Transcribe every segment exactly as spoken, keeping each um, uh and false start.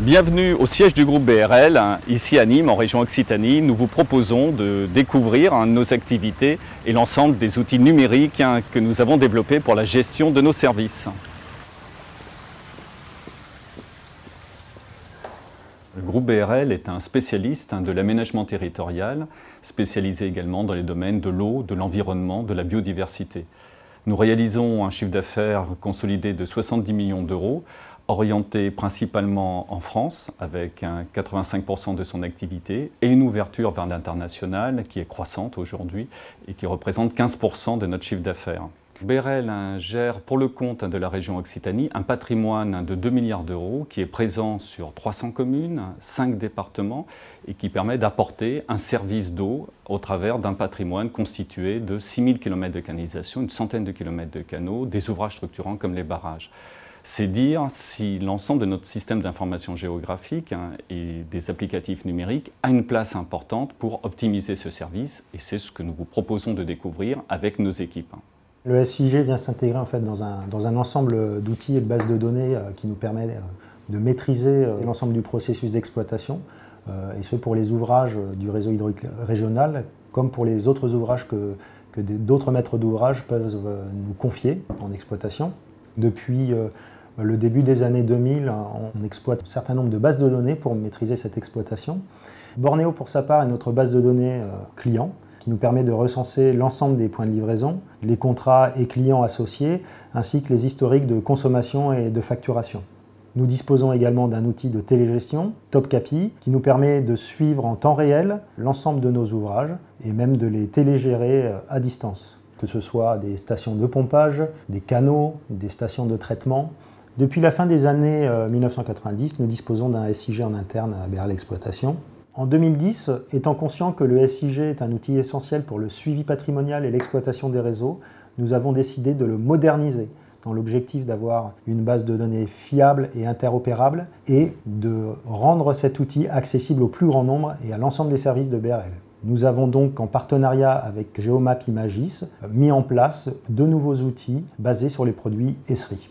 Bienvenue au siège du groupe B R L, ici à Nîmes, en région Occitanie. Nous vous proposons de découvrir nos activités et l'ensemble des outils numériques que nous avons développés pour la gestion de nos services. Le groupe B R L est un spécialiste de l'aménagement territorial, spécialisé également dans les domaines de l'eau, de l'environnement, de la biodiversité. Nous réalisons un chiffre d'affaires consolidé de soixante-dix millions d'euros, orienté principalement en France, avec quatre-vingt-cinq pour cent de son activité, et une ouverture vers l'international qui est croissante aujourd'hui et qui représente quinze pour cent de notre chiffre d'affaires. B R L gère pour le compte de la région Occitanie un patrimoine de deux milliards d'euros qui est présent sur trois cents communes, cinq départements et qui permet d'apporter un service d'eau au travers d'un patrimoine constitué de six mille kilomètres de canalisation, une centaine de kilomètres de canaux, des ouvrages structurants comme les barrages. C'est dire si l'ensemble de notre système d'information géographique et des applicatifs numériques a une place importante pour optimiser ce service, et c'est ce que nous vous proposons de découvrir avec nos équipes. Le S I G vient s'intégrer en fait dans un, dans un ensemble d'outils et de bases de données qui nous permettent de maîtriser l'ensemble du processus d'exploitation, et ce pour les ouvrages du réseau hydraulique régional, comme pour les autres ouvrages que, que d'autres maîtres d'ouvrage peuvent nous confier en exploitation. Depuis le début des années deux mille, on exploite un certain nombre de bases de données pour maîtriser cette exploitation. Bornéo, pour sa part, est notre base de données client qui nous permet de recenser l'ensemble des points de livraison, les contrats et clients associés, ainsi que les historiques de consommation et de facturation. Nous disposons également d'un outil de télégestion, TopCapi, qui nous permet de suivre en temps réel l'ensemble de nos ouvrages et même de les télégérer à distance, que ce soit des stations de pompage, des canaux, des stations de traitement. Depuis la fin des années mille neuf cent quatre-vingt-dix, nous disposons d'un S I G en interne à B R L Exploitation. En deux mille dix, étant conscient que le S I G est un outil essentiel pour le suivi patrimonial et l'exploitation des réseaux, nous avons décidé de le moderniser dans l'objectif d'avoir une base de données fiable et interopérable et de rendre cet outil accessible au plus grand nombre et à l'ensemble des services de B R L. Nous avons donc, en partenariat avec GeoMap Imagis, mis en place deux nouveaux outils basés sur les produits E S R I.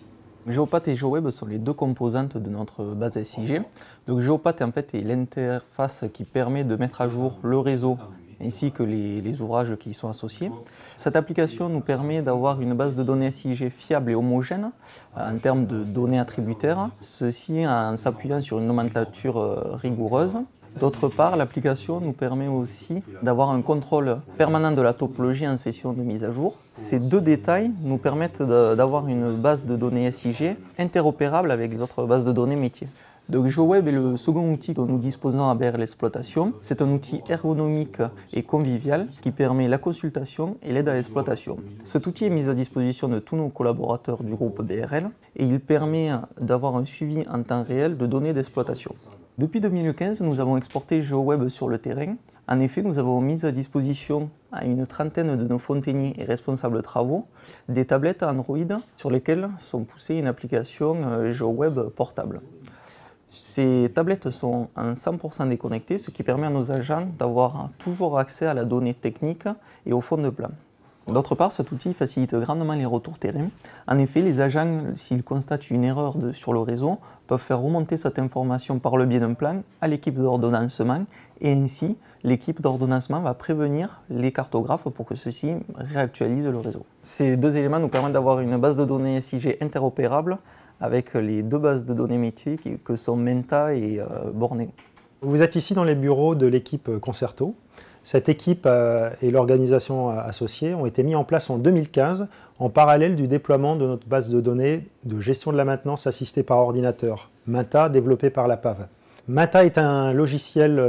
Geopath et GeoWeb sont les deux composantes de notre base S I G. Donc Geopath en fait, est l'interface qui permet de mettre à jour le réseau ainsi que les, les ouvrages qui y sont associés. Cette application nous permet d'avoir une base de données S I G fiable et homogène en termes de données attributaires, ceci en s'appuyant sur une nomenclature rigoureuse. D'autre part, l'application nous permet aussi d'avoir un contrôle permanent de la topologie en session de mise à jour. Ces deux détails nous permettent d'avoir une base de données S I G interopérable avec les autres bases de données métiers. Donc GeoWeb est le second outil dont nous disposons à B R L Exploitation. C'est un outil ergonomique et convivial qui permet la consultation et l'aide à l'exploitation. Cet outil est mis à disposition de tous nos collaborateurs du groupe B R L et il permet d'avoir un suivi en temps réel de données d'exploitation. Depuis deux mille quinze, nous avons exporté GeoWeb sur le terrain. En effet, nous avons mis à disposition à une trentaine de nos fontainiers et responsables travaux des tablettes Android sur lesquelles sont poussées une application GeoWeb portable. Ces tablettes sont en cent pour cent déconnectées, ce qui permet à nos agents d'avoir toujours accès à la donnée technique et au fond de plan. D'autre part, cet outil facilite grandement les retours terrain. En effet, les agents, s'ils constatent une erreur de, sur le réseau, peuvent faire remonter cette information par le biais d'un plan à l'équipe d'ordonnancement et ainsi, l'équipe d'ordonnancement va prévenir les cartographes pour que ceux-ci réactualisent le réseau. Ces deux éléments nous permettent d'avoir une base de données S I G interopérable avec les deux bases de données métiers que sont Menta et Bornéo. Vous êtes ici dans les bureaux de l'équipe Concert'Eau. Cette équipe et l'organisation associée ont été mis en place en deux mille quinze en parallèle du déploiement de notre base de données de gestion de la maintenance assistée par ordinateur, Menta, développée par la P A V. Menta est un logiciel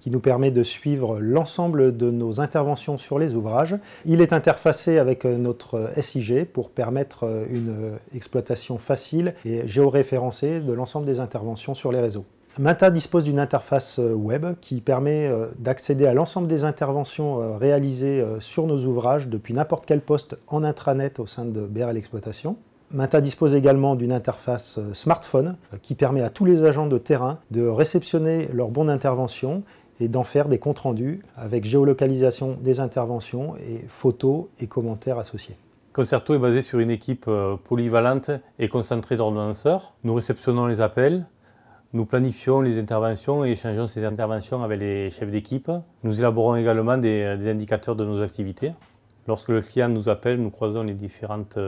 qui nous permet de suivre l'ensemble de nos interventions sur les ouvrages. Il est interfacé avec notre S I G pour permettre une exploitation facile et géoréférencée de l'ensemble des interventions sur les réseaux. Menta dispose d'une interface web qui permet d'accéder à l'ensemble des interventions réalisées sur nos ouvrages depuis n'importe quel poste en intranet au sein de B R L Exploitation. Menta dispose également d'une interface smartphone qui permet à tous les agents de terrain de réceptionner leurs bons d'intervention et d'en faire des comptes rendus avec géolocalisation des interventions et photos et commentaires associés. Concert'Eau est basé sur une équipe polyvalente et concentrée d'ordonnanceurs. Nous réceptionnons les appels, Nous planifions les interventions et échangeons ces interventions avec les chefs d'équipe. Nous élaborons également des, des indicateurs de nos activités. Lorsque le client nous appelle, nous croisons les différentes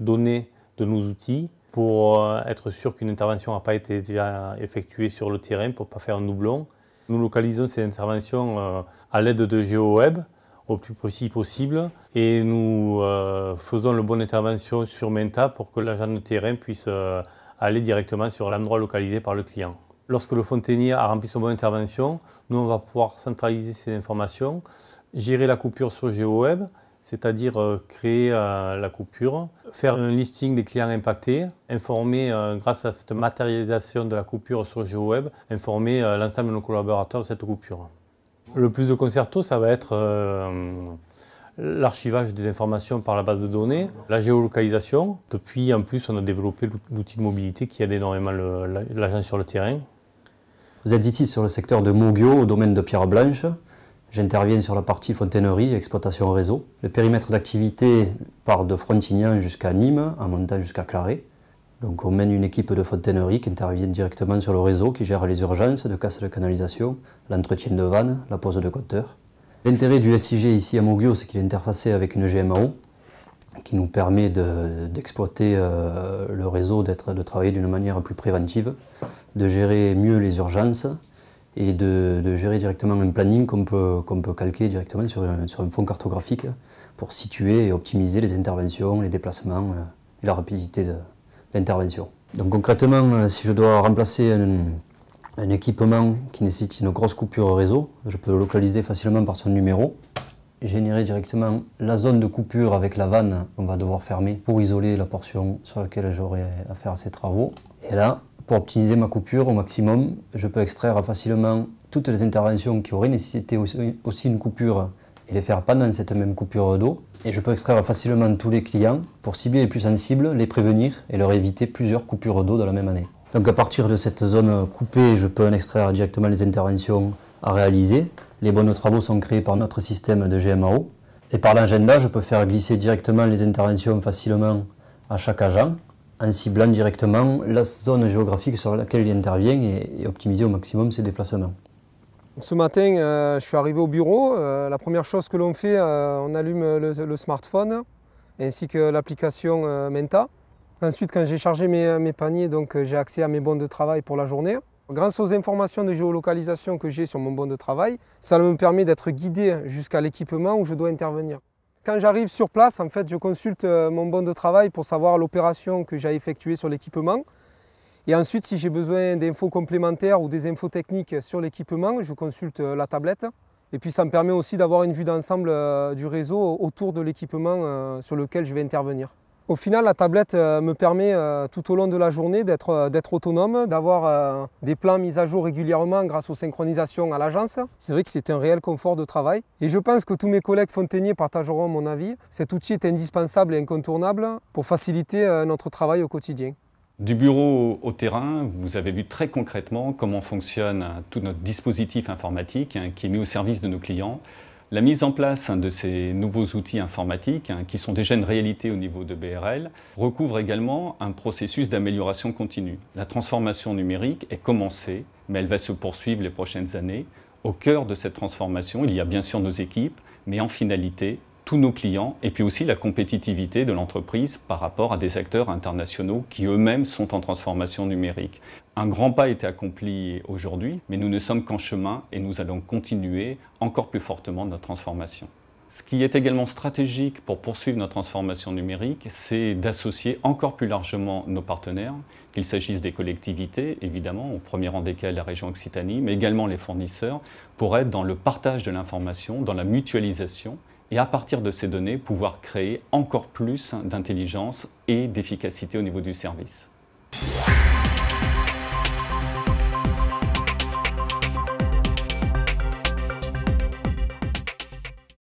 données de nos outils pour être sûr qu'une intervention n'a pas été déjà effectuée sur le terrain pour ne pas faire un doublon. Nous localisons ces interventions à l'aide de GeoWeb au plus précis possible et nous faisons la bonne intervention sur Menta pour que l'agent de terrain puisse aller directement sur l'endroit localisé par le client. Lorsque le fontainier a rempli son bon intervention, nous on va pouvoir centraliser ces informations, gérer la coupure sur GeoWeb, c'est-à-dire créer la coupure, faire un listing des clients impactés, informer grâce à cette matérialisation de la coupure sur GeoWeb, informer l'ensemble de nos collaborateurs de cette coupure. Le plus de Concert'Eau, ça va être l'archivage des informations par la base de données, la géolocalisation. Depuis, en plus, on a développé l'outil de mobilité qui aide énormément l'agent sur le terrain. Vous êtes ici sur le secteur de Moglio, au domaine de Pierre Blanche. J'interviens sur la partie fontainerie, exploitation réseau. Le périmètre d'activité part de Frontignan jusqu'à Nîmes, en montant jusqu'à Claret. Donc on mène une équipe de fontainerie qui intervient directement sur le réseau, qui gère les urgences de casse de canalisation, l'entretien de vannes, la pose de compteurs. L'intérêt du S I G ici à Moglio, c'est qu'il est interfacé avec une G M A O qui nous permet d'exploiter de, euh, le réseau, de travailler d'une manière plus préventive, de gérer mieux les urgences et de, de gérer directement un planning qu'on peut, qu'on peut calquer directement sur un, sur un fond cartographique pour situer et optimiser les interventions, les déplacements euh, et la rapidité de l'intervention. Donc concrètement, si je dois remplacer un, un équipement qui nécessite une grosse coupure réseau, je peux le localiser facilement par son numéro, générer directement la zone de coupure avec la vanne qu'on va devoir fermer pour isoler la portion sur laquelle j'aurai à faire ces travaux. Et là, pour optimiser ma coupure au maximum, je peux extraire facilement toutes les interventions qui auraient nécessité aussi une coupure et les faire pendant cette même coupure d'eau. Et je peux extraire facilement tous les clients pour cibler les plus sensibles, les prévenir et leur éviter plusieurs coupures d'eau dans la même année. Donc à partir de cette zone coupée, je peux en extraire directement les interventions à réaliser. Les bons travaux sont créés par notre système de G M A O. Et par l'agenda, je peux faire glisser directement les interventions facilement à chaque agent, en ciblant directement la zone géographique sur laquelle il intervient et optimiser au maximum ses déplacements. Ce matin, euh, je suis arrivé au bureau. Euh, la première chose que l'on fait, euh, on allume le, le smartphone ainsi que l'application euh, Menta. Ensuite, quand j'ai chargé mes, mes paniers, j'ai accès à mes bons de travail pour la journée. Grâce aux informations de géolocalisation que j'ai sur mon bon de travail, ça me permet d'être guidé jusqu'à l'équipement où je dois intervenir. Quand j'arrive sur place, en fait, je consulte mon bon de travail pour savoir l'opération que j'ai effectuée sur l'équipement. Et ensuite, si j'ai besoin d'infos complémentaires ou des infos techniques sur l'équipement, je consulte la tablette. Et puis ça me permet aussi d'avoir une vue d'ensemble du réseau autour de l'équipement sur lequel je vais intervenir. Au final, la tablette me permet tout au long de la journée d'être autonome, d'avoir des plans mis à jour régulièrement grâce aux synchronisations à l'agence. C'est vrai que c'est un réel confort de travail. Et je pense que tous mes collègues fontainiers partageront mon avis. Cet outil est indispensable et incontournable pour faciliter notre travail au quotidien. Du bureau au terrain, vous avez vu très concrètement comment fonctionne tout notre dispositif informatique qui est mis au service de nos clients. La mise en place de ces nouveaux outils informatiques, qui sont déjà une réalité au niveau de B R L, recouvre également un processus d'amélioration continue. La transformation numérique est commencée, mais elle va se poursuivre les prochaines années. Au cœur de cette transformation, il y a bien sûr nos équipes, mais en finalité, tous nos clients et puis aussi la compétitivité de l'entreprise par rapport à des acteurs internationaux qui eux-mêmes sont en transformation numérique. Un grand pas a été accompli aujourd'hui, mais nous ne sommes qu'en chemin et nous allons continuer encore plus fortement notre transformation. Ce qui est également stratégique pour poursuivre notre transformation numérique, c'est d'associer encore plus largement nos partenaires, qu'il s'agisse des collectivités, évidemment, au premier rang desquelles la région Occitanie, mais également les fournisseurs, pour être dans le partage de l'information, dans la mutualisation, et à partir de ces données, pouvoir créer encore plus d'intelligence et d'efficacité au niveau du service.